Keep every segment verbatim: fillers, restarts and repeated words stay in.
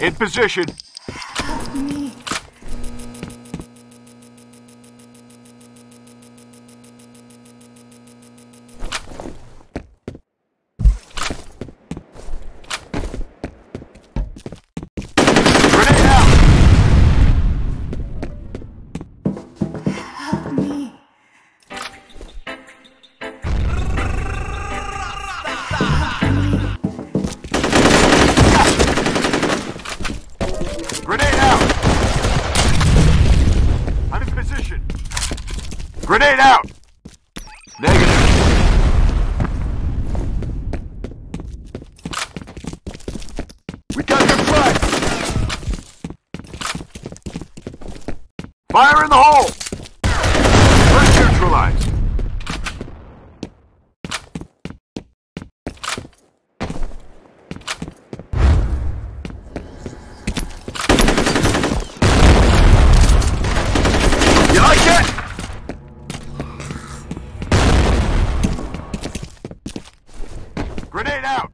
In position. That's me. Grenade out! Negative. We got your flag! Fire in the hole! First neutralized. Grenade out!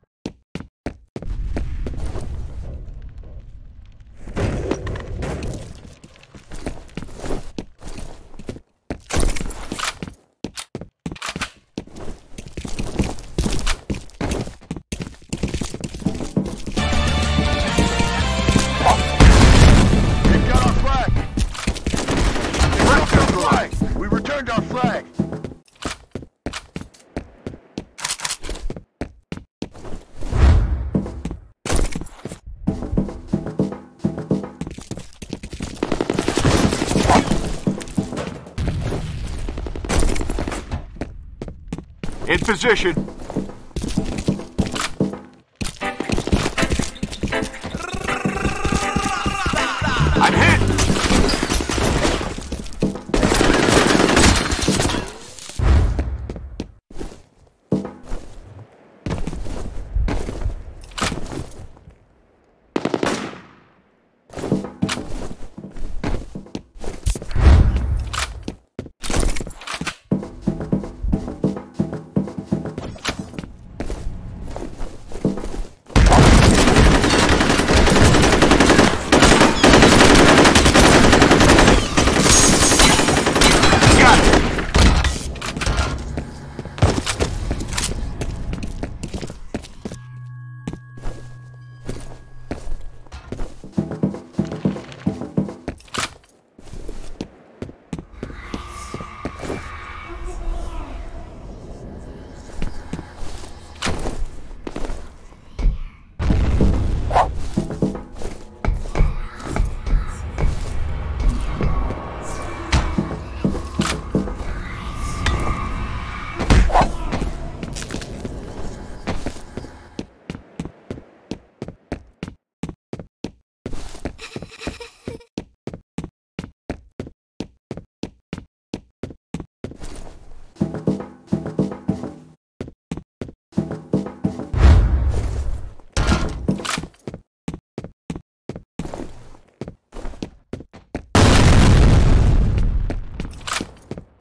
In position. I'm hit.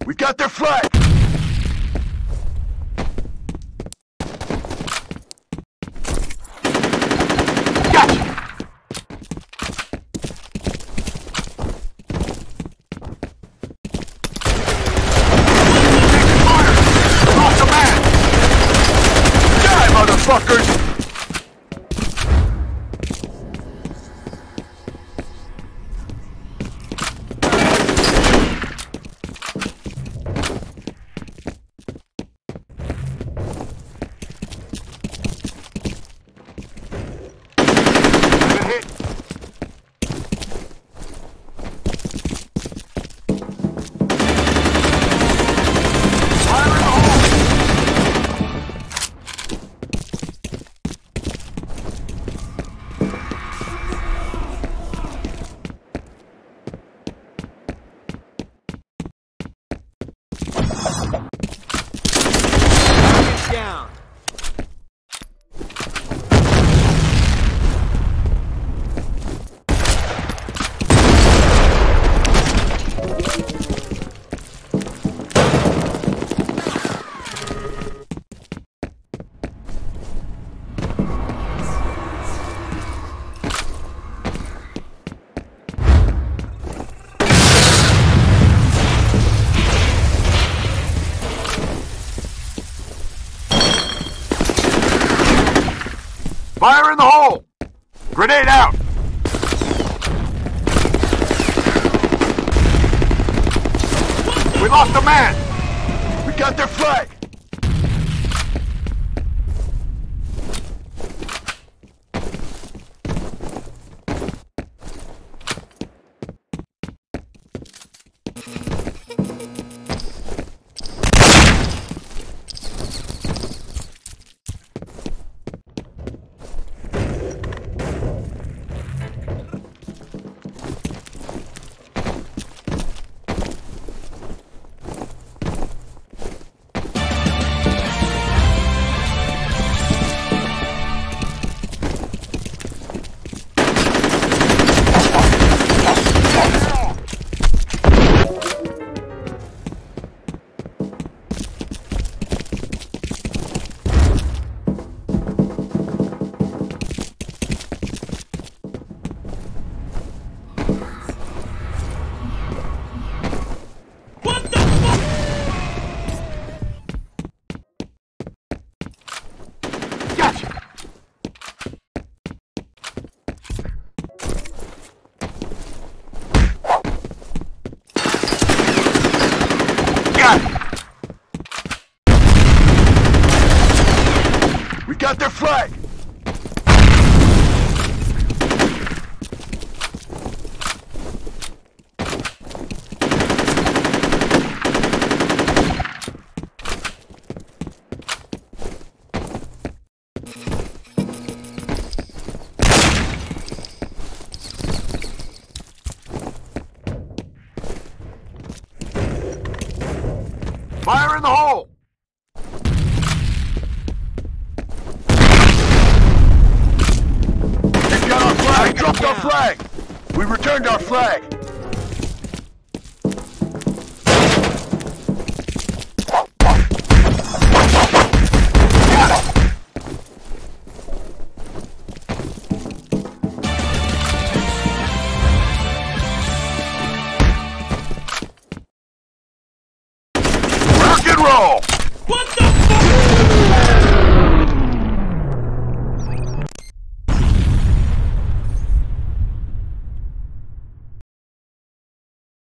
We got their flag! Down. Fire in the hole! Grenade out! We lost a man! We got their flag! Got their flag! Fire in the hole! Dropped our flag! We returned our flag!